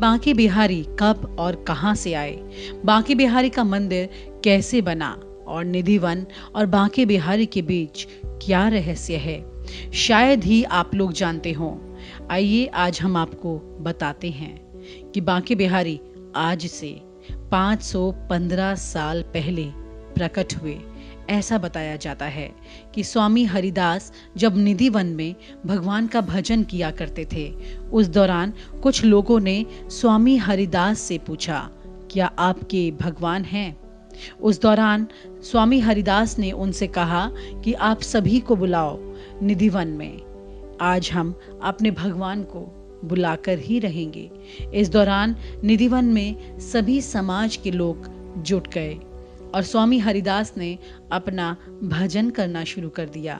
बांके बिहारी कब और कहां से आए, बांके बिहारी का मंदिर कैसे बना और निधि वन और बांके बिहारी के बीच क्या रहस्य है, शायद ही आप लोग जानते हों। आइए आज हम आपको बताते हैं कि बांके बिहारी आज से 515 साल पहले प्रकट हुए। ऐसा बताया जाता है कि स्वामी हरिदास जब निधि वन में भगवान का भजन किया करते थे, उस दौरान कुछ लोगों ने स्वामी हरिदास से पूछा, क्या आपके भगवान हैं? उस दौरान स्वामी हरिदास ने उनसे कहा कि आप सभी को बुलाओ निधि वन में, आज हम अपने भगवान को बुलाकर ही रहेंगे। इस दौरान निधि वन में सभी समाज के लोग जुट गए और स्वामी हरिदास ने अपना भजन करना शुरू कर दिया।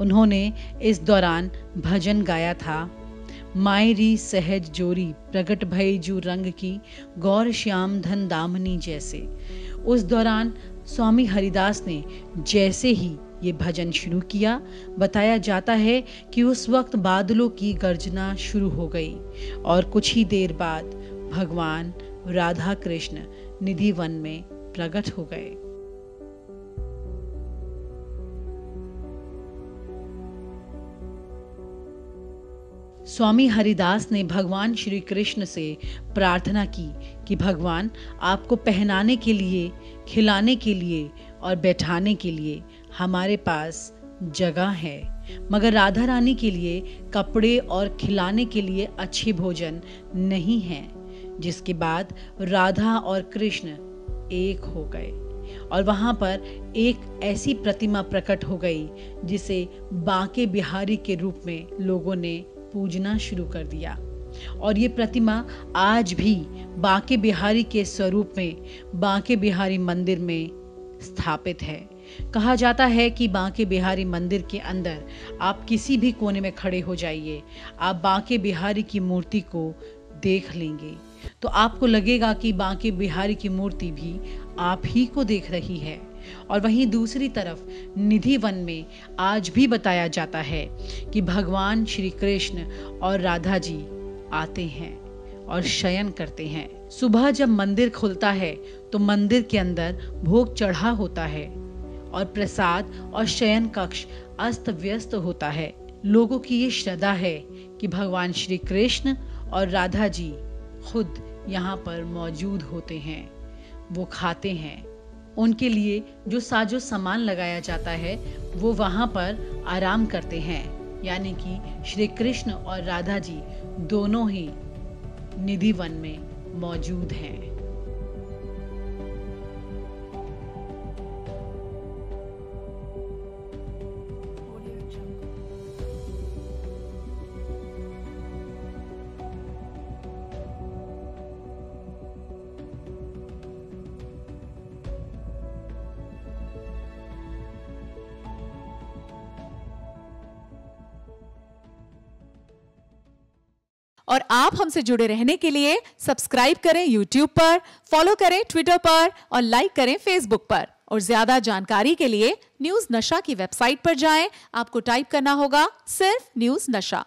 उन्होंने इस दौरान भजन गाया था, मायरी सहज जोरी प्रगट भई जू रंग की गौर श्याम धन दामनी जैसे। उस दौरान स्वामी हरिदास ने जैसे ही ये भजन शुरू किया, बताया जाता है कि उस वक्त बादलों की गर्जना शुरू हो गई और कुछ ही देर बाद भगवान राधा कृष्ण निधि वन में प्रकट हो गए। स्वामी हरिदास ने भगवान श्री कृष्ण से प्रार्थना की कि भगवान, आपको पहनाने के लिए, खिलाने के लिए और बैठाने के लिए हमारे पास जगह है, मगर राधा रानी के लिए कपड़े और खिलाने के लिए अच्छे भोजन नहीं है। जिसके बाद राधा और कृष्ण एक हो गए और वहां पर एक ऐसी प्रतिमा प्रकट हो गई जिसे बांके बिहारी के रूप में लोगों ने पूजना शुरू कर दिया और ये प्रतिमा आज भी बांके बिहारी के स्वरूप में बांके बिहारी मंदिर में स्थापित है। कहा जाता है कि बांके बिहारी मंदिर के अंदर आप किसी भी कोने में खड़े हो जाइए, आप बांके बिहारी की मूर्ति को देख लेंगे तो आपको लगेगा कि बांके बिहारी की मूर्ति भी आप ही को देख रही है। और वहीं दूसरी तरफ निधि वन में आज भी बताया जाता है कि भगवान श्री कृष्ण और राधा जी आते हैं और शयन करते हैं। सुबह जब मंदिर खुलता है तो मंदिर के अंदर भोग चढ़ा होता है और प्रसाद और शयन कक्ष अस्त व्यस्त होता है। लोगों की ये श्रद्धा है कि भगवान श्री कृष्ण और राधा जी खुद यहाँ पर मौजूद होते हैं, वो खाते हैं, उनके लिए जो साजो सामान लगाया जाता है वो वहाँ पर आराम करते हैं। यानी कि श्री कृष्ण और राधा जी दोनों ही निधि वन में मौजूद हैं। और आप हमसे जुड़े रहने के लिए सब्सक्राइब करें YouTube पर, फॉलो करें Twitter पर और लाइक करें Facebook पर। और ज्यादा जानकारी के लिए न्यूज़ नशा की वेबसाइट पर जाएं। आपको टाइप करना होगा सिर्फ न्यूज़ नशा।